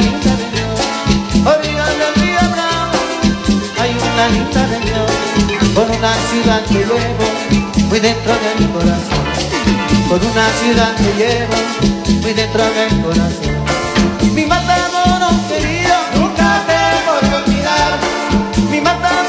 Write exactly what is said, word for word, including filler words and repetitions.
linda reunión, orillas del río Bravo, hay una linda reunión, con una ciudad que llevo muy dentro de mi corazón, con una ciudad que llevo muy dentro de mi corazón. Mi Matamoros querido, nunca te voy a olvidar, mi Matamoros.